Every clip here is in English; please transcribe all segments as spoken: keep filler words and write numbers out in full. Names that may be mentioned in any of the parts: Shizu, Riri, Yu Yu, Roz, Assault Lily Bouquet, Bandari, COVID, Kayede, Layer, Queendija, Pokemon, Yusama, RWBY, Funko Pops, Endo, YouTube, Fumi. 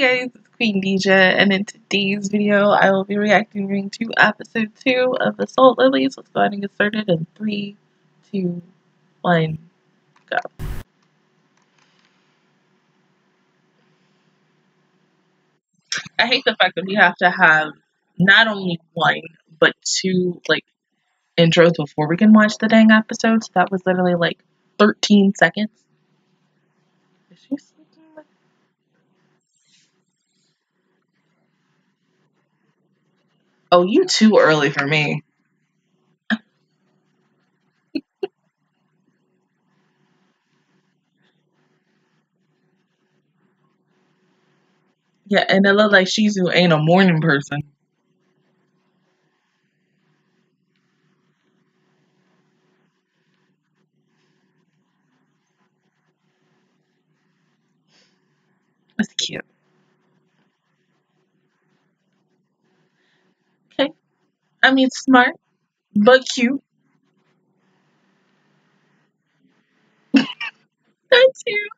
guys, it's Queendija, and in today's video, I will be reacting to episode two of Assault Lily. So let's go ahead and get started in three, two, one, go. I hate the fact that we have to have not only one, but two, like, intros before we can watch the dang episode. So that was literally, like, thirteen seconds. Is she sleeping? Oh, you too early for me. Yeah, and it looked like Shizu ain't a morning person. That's cute. Okay. I mean, smart, but cute. That's you.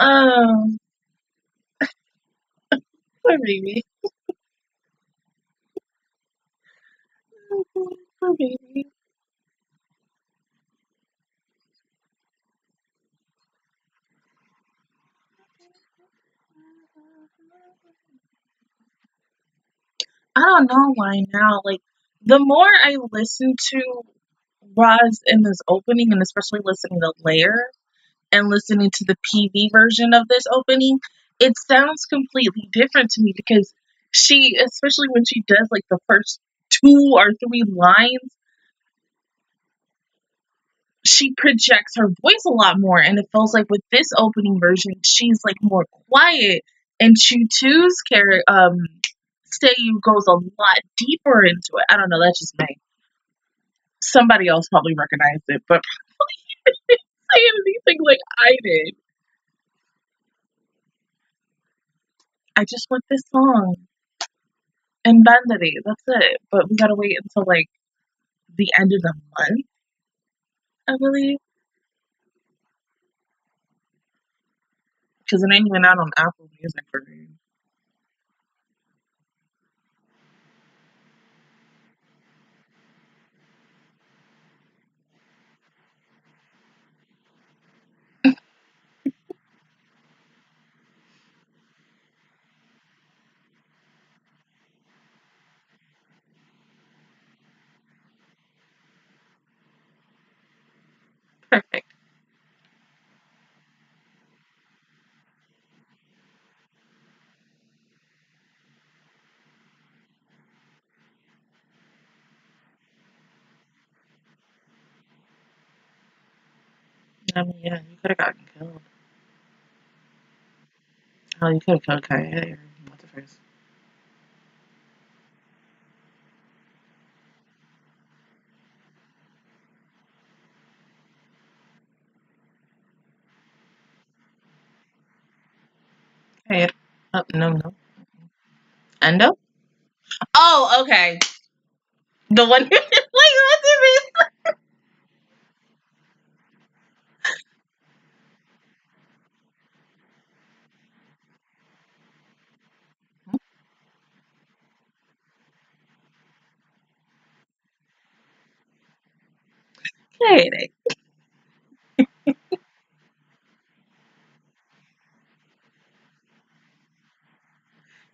Um, poor baby. Poor baby. I don't know why now. Like, the more I listen to Roz in this opening, and especially listening to Layer, and listening to the P V version of this opening, it sounds completely different to me, because she, especially when she does like the first two or three lines, she projects her voice a lot more, and it feels like with this opening version, she's like more quiet, and Choo-Choo's character, um, Say You goes a lot deeper into it. I don't know, that's just me. Somebody else probably recognized it, but probably say anything like I did. I just want this song and Bandari, that's it. But we gotta wait until like the end of the month, I believe, because it ain't even out on Apple Music for me. Perfect. I mean, yeah, you could have gotten killed. Oh, you could have killed Kayede or what's the first? Hey, oh, no, no. Endo? Oh, okay. The one who like, what did it mean? Kayede.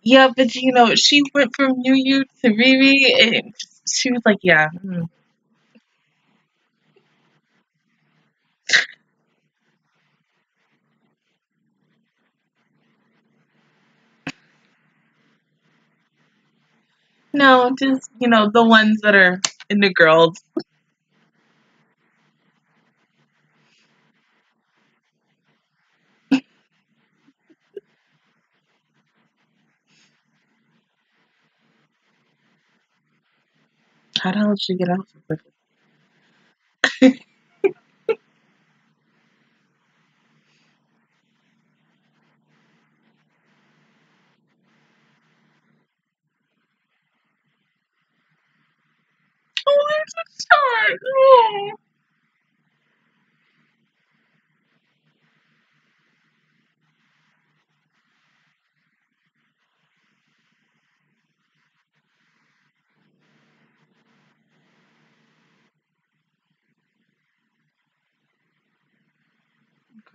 Yeah, but you know, she went from Yu Yu to Riri, and she was like, yeah. Hmm. No, just, you know, the ones that are in the girls. How the hell did she get out so quickly? Oh, there's a shark! Oh.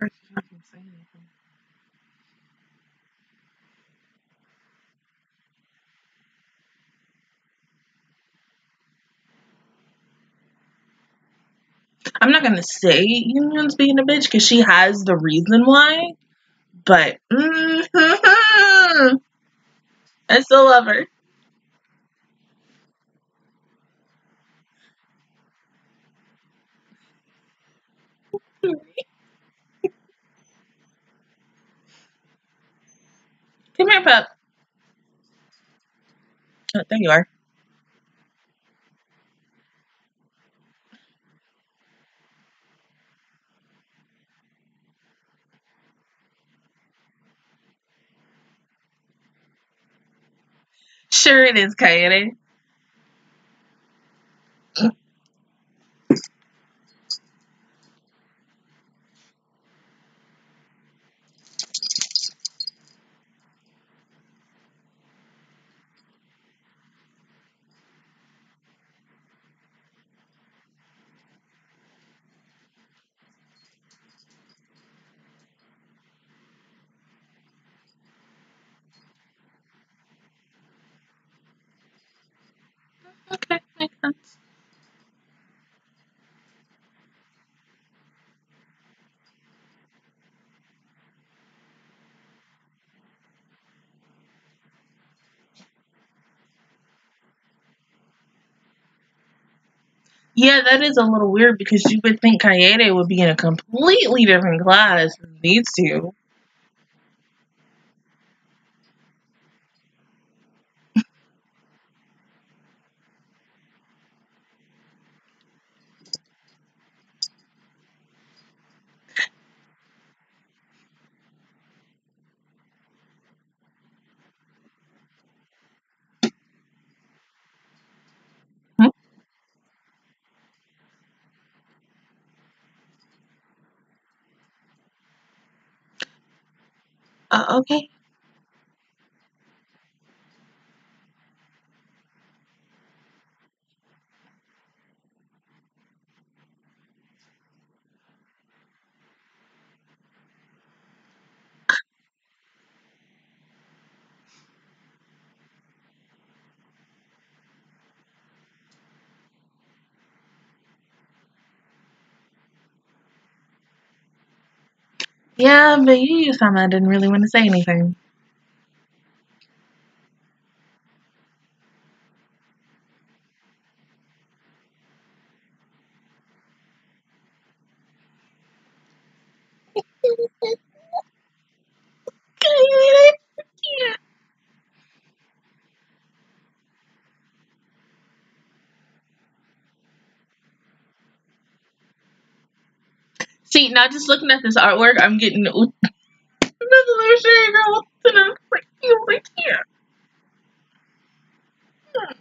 surprised she's not going to say anything. I'm not going to say Yoon's being a bitch because she has the reason why, but mm-hmm, I still love her. Come here, pup. Oh, there you are. Sure it is, Kayede. Okay, makes sense. Yeah, that is a little weird because you would think Kayede would be in a completely different class than these two. Uh, okay. Yeah, but you, Yusama, didn't really want to say anything. See, now just looking at this artwork, I'm getting ooh, this is a girl, and I'm like, you right here. Hmm.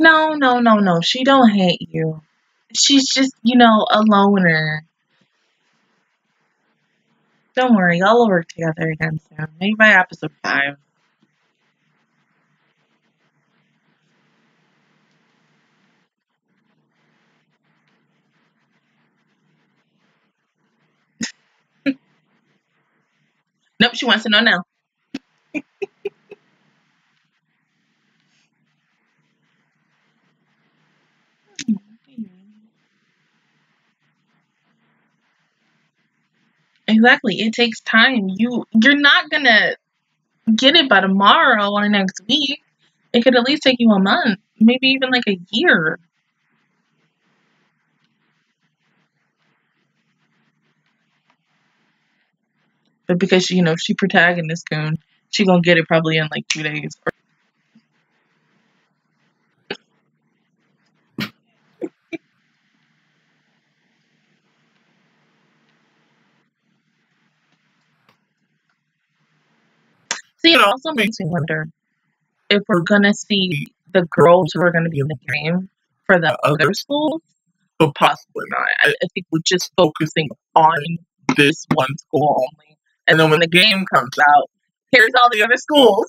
No, no, no, no. She don't hate you. She's just, you know, a loner. Don't worry, y'all will work together again soon. Maybe by episode five. Nope, she wants to know now. Exactly. It takes time. You you're not gonna get it by tomorrow or next week. It could at least take you a month, maybe even like a year. But because, you know, she protagonist goon, she gonna get it probably in like two days. See, it also makes me wonder if we're gonna see the girls who are gonna be in the game for the other schools, but possibly not. I, I think we're just focusing on this one school only. And then when the game comes out, here's all the other schools.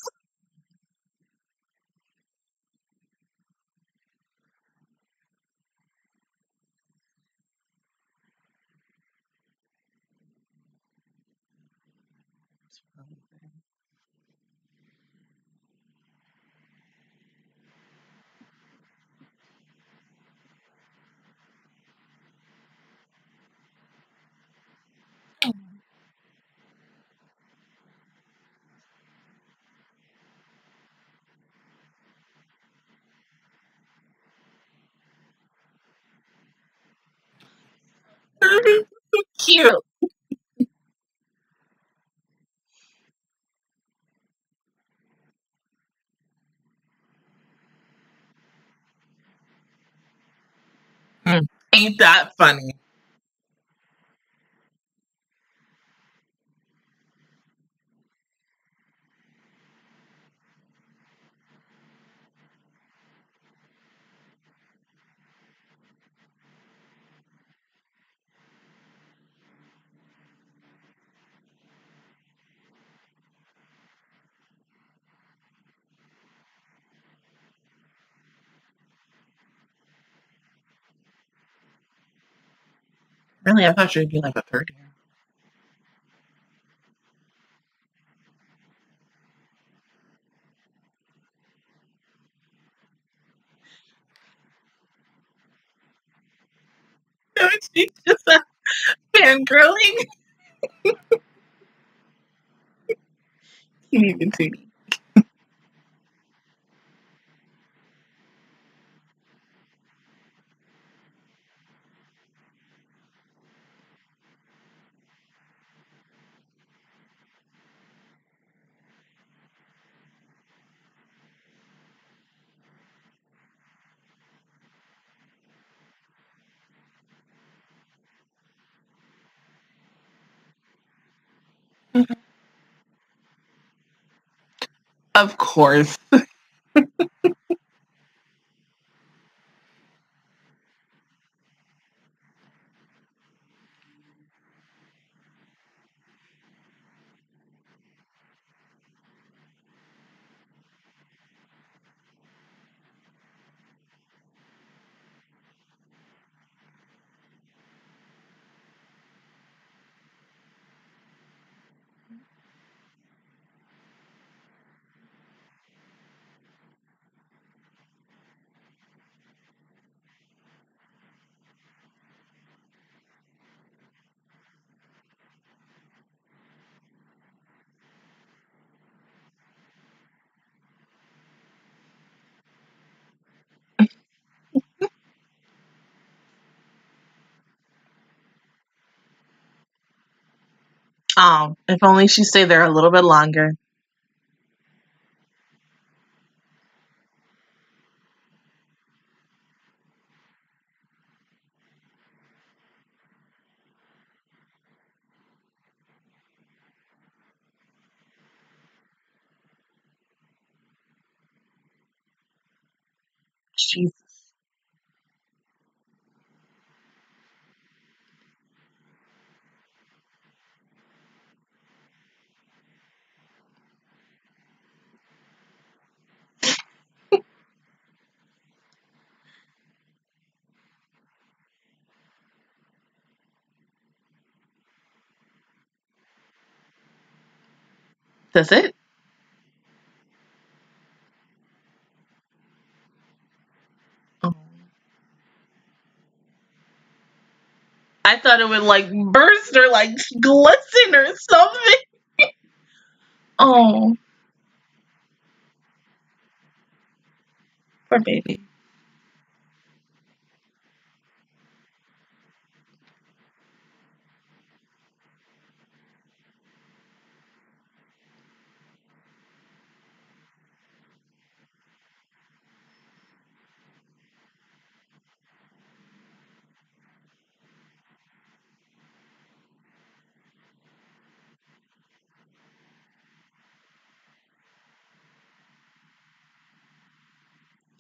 That's probably fair. Oh. So cute. Mm, ain't that funny? Really, I thought she would be like a third year. So she's just a fangirling. Can't even see me. Mm-hmm. Of course. Oh, if only she stayed there a little bit longer. Jesus. That's it? Oh. I thought it would like burst or like glisten or something. Oh, poor baby.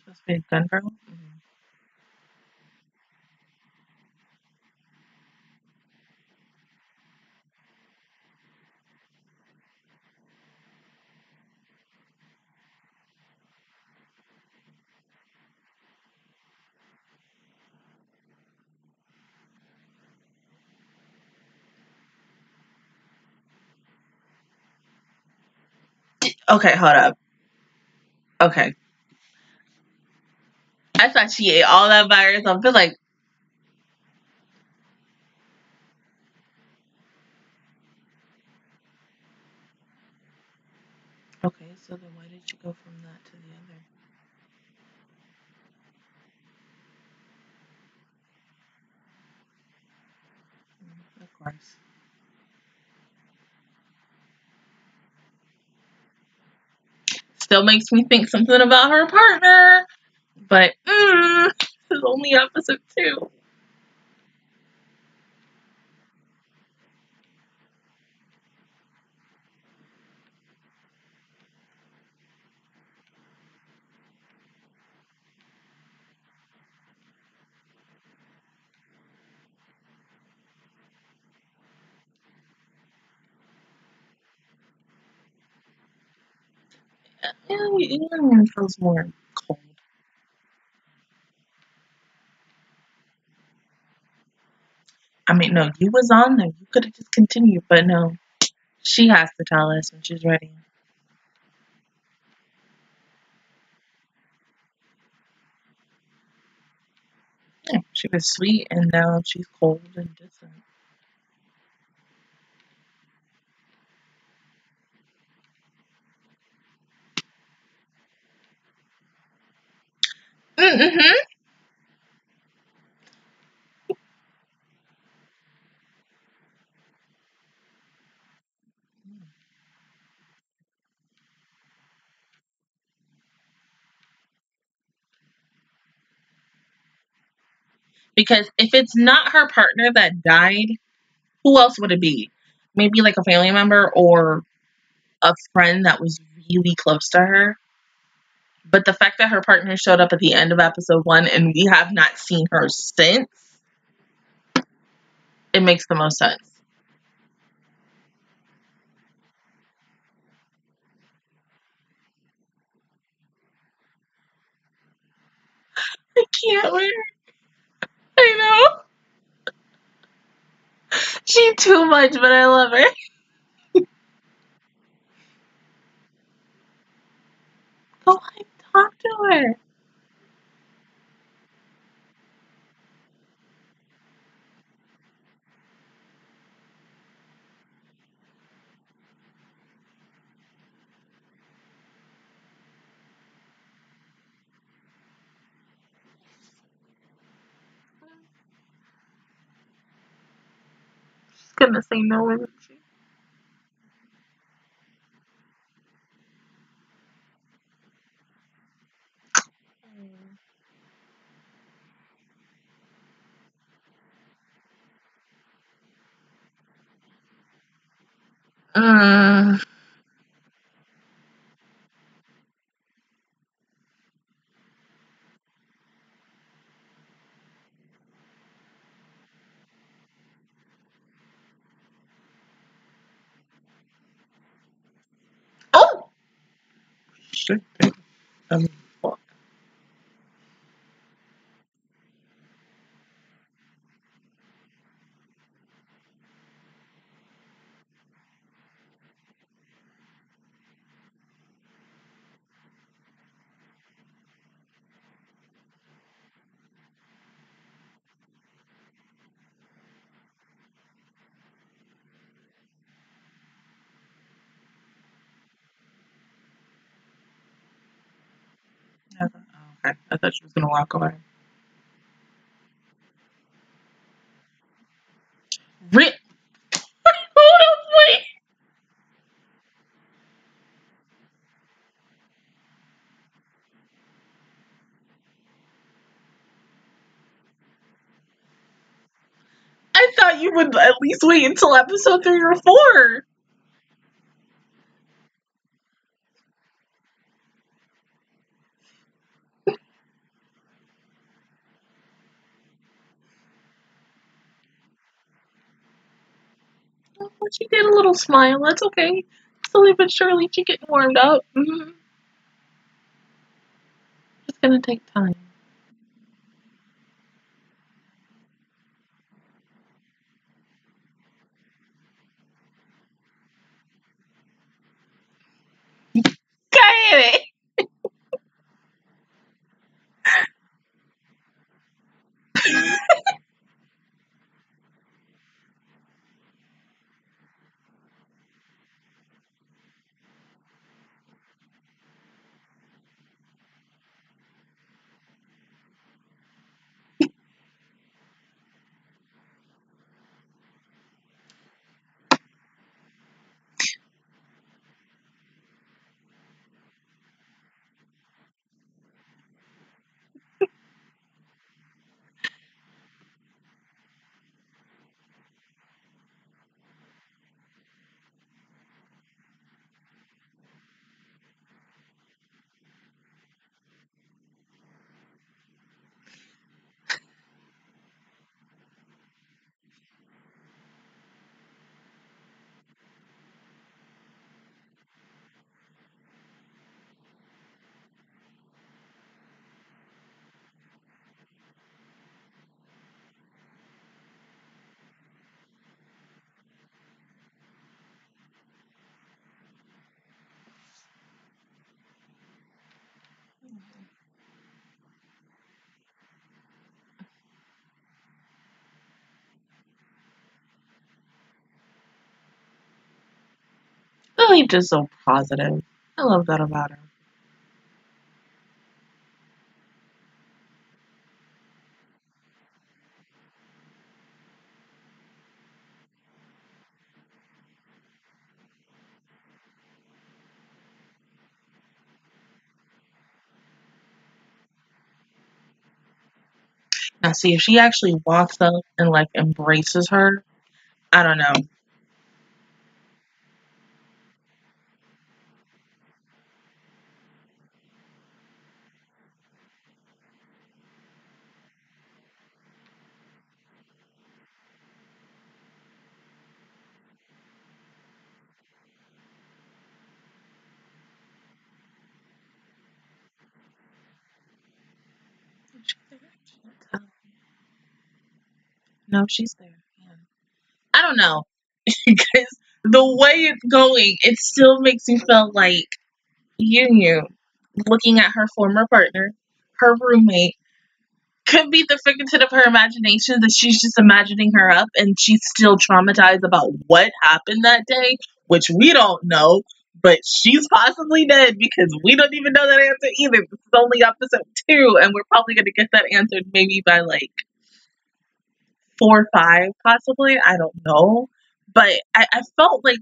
Supposed to be a gun girl? Mm-hmm. Okay, hold up. Okay. I thought she ate all that by herself. I feel like okay, so then why did you go from that to the other? Mm, of course. Still makes me think something about her partner. But mm, this is only episode two. Yeah, England feels more cold. I mean, no, you was on there. You could have just continued, but no. She has to tell us when she's ready. Yeah, she was sweet, and now she's cold and distant. Mm-hmm. Because if it's not her partner that died, who else would it be? Maybe like a family member or a friend that was really close to her. But the fact that her partner showed up at the end of episode one and we have not seen her since, it makes the most sense. I can't wait. I know. She's too much, but I love her. Go ahead, talk to her. She's gonna say no, isn't she? Uh, oh, shit! Um, fuck. Oh, okay, I thought she was gonna walk away. Rip. Hold up, wait. I thought you would at least wait until episode three or four. She did a little smile. That's okay. Slowly but surely, she's getting warmed up. Mm-hmm. It's gonna take time. really just so positive. I love that about her. Now see, if she actually walks up and like embraces her, I don't know. No, she's there. Yeah. I don't know. Because the way it's going, it still makes me feel like Yu Yu, looking at her former partner, her flatmate, could be the figment of her imagination, that she's just imagining her up and she's still traumatized about what happened that day, which we don't know, but she's possibly dead because we don't even know that answer either. This is only episode two, and we're probably going to get that answered maybe by like four or five, possibly. I don't know. But I, I felt like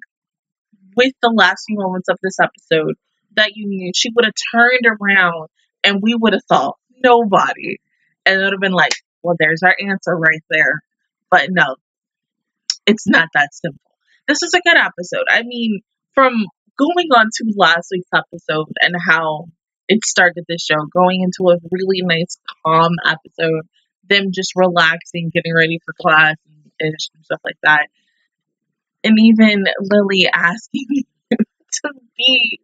with the last few moments of this episode that you knew she would have turned around and we would have thought nobody. And it would have been like, well, there's our answer right there. But no, it's not that simple. This is a good episode. I mean, from going on to last week's episode and how it started the show, going into a really nice, calm episode, them just relaxing, getting ready for class and stuff like that. And even Lily asking to be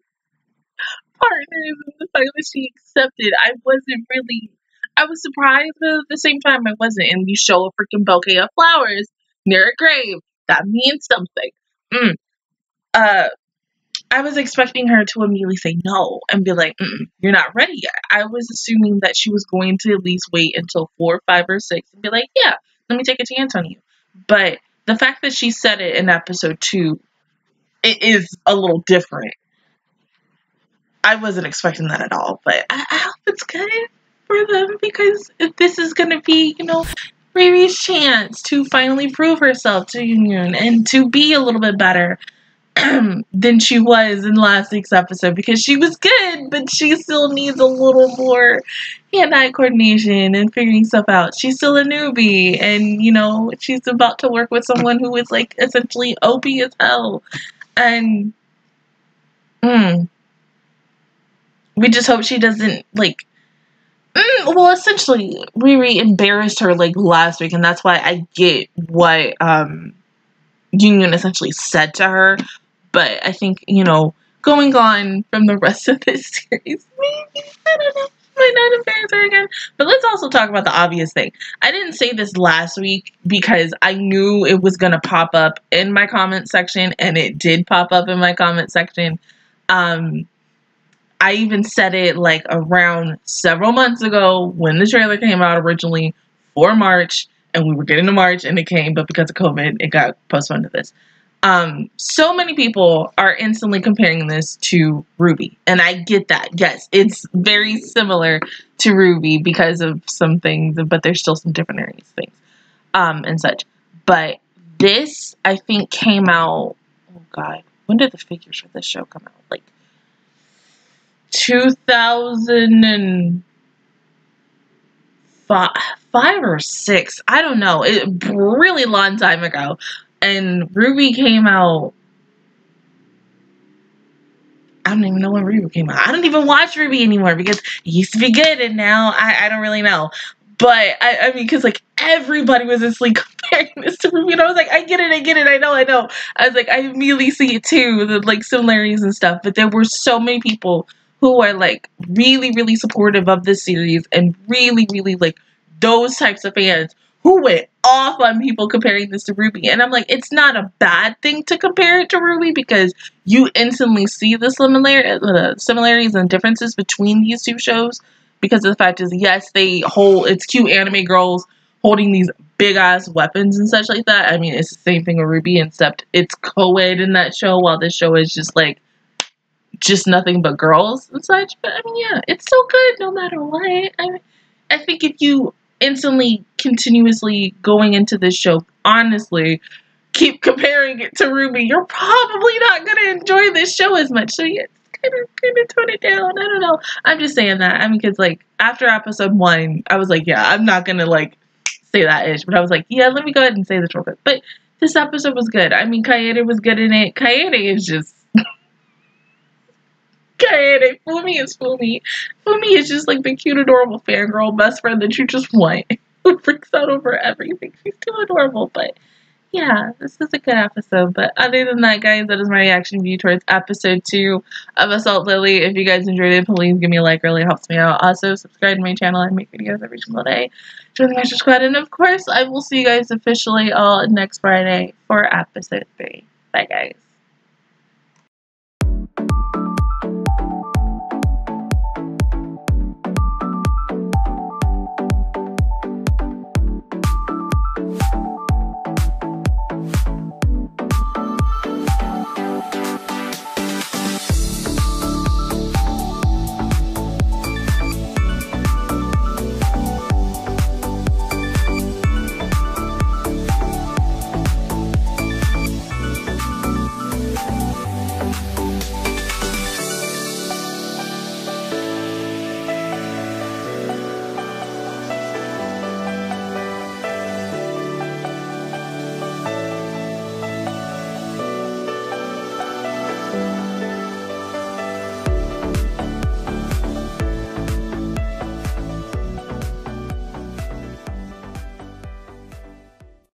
partners and the fact that she accepted. I wasn't really, I was surprised, but at the same time I wasn't. And we show a freaking bouquet of flowers near a grave. That means something. Mm. Uh, I was expecting her to immediately say no and be like, mm-mm, you're not ready yet. I was assuming that she was going to at least wait until four or five or six and be like, yeah, let me take a chance on you. But the fact that she said it in episode two, it is a little different. I wasn't expecting that at all, but I, I hope it's good for them because this is going to be, you know, Riri's chance to finally prove herself to Union and to be a little bit better than she was in last week's episode, because she was good, but she still needs a little more hand-eye coordination and figuring stuff out. She's still a newbie, and you know, she's about to work with someone who is like essentially O P as hell. And mm, we just hope she doesn't like. Mm, well, essentially, Riri embarrassed her like last week, and that's why I get what um Yu Yu essentially said to her. But I think, you know, going on from the rest of this series, maybe, I don't know, might not embarrass her again. But let's also talk about the obvious thing. I didn't say this last week because I knew it was going to pop up in my comment section, and it did pop up in my comment section. Um, I even said it like around several months ago when the trailer came out originally for March, and we were getting to March and it came, but because of COVID, it got postponed to this. Um, so many people are instantly comparing this to RWBY, and I get that. Yes, it's very similar to RWBY because of some things, but there's still some different areas, things um, and such. But this, I think, came out, oh God, when did the figures for this show come out? Like two thousand five or six. I don't know. It really long time ago. And RWBY came out. I don't even know when RWBY came out. I don't even watch RWBY anymore because it used to be good and now I, I don't really know. But I, I mean, because like everybody was instantly comparing this to RWBY, and I was like, I get it, I get it, I know, I know. I was like, I immediately see it too, the like similarities and stuff. But there were so many people who are like really, really supportive of this series and really, really like those types of fans who went off on people comparing this to RWBY. And I'm like, it's not a bad thing to compare it to RWBY because you instantly see the similar uh, similarities and differences between these two shows because of the fact is, yes, they hold, it's cute anime girls holding these big-ass weapons and such like that. I mean, it's the same thing with RWBY, except it's co-ed in that show, while this show is just, like, just nothing but girls and such. But, I mean, yeah, it's so good no matter what. I mean, I think if you instantly, continuously going into this show, honestly, keep comparing it to RWBY, you're probably not going to enjoy this show as much. So, yeah, kind of, kind of tone it down. I don't know. I'm just saying that. I mean, because, like, after episode one, I was like, yeah, I'm not going to, like, say that ish. But I was like, yeah, let me go ahead and say this real quick. But this episode was good. I mean, Kayede was good in it. Kayede is just... Kayede, Fumi is Fumi. Fumi is just like the cute, adorable fangirl, best friend that you just want, who freaks out over everything. She's too adorable. But yeah, this is a good episode. But other than that, guys, that is my reaction view towards episode two of Assault Lily. If you guys enjoyed it, please give me a like. It really helps me out. Also, subscribe to my channel. I make videos every single day. Join the Master Squad. And of course, I will see you guys officially all next Friday for episode three. Bye, guys.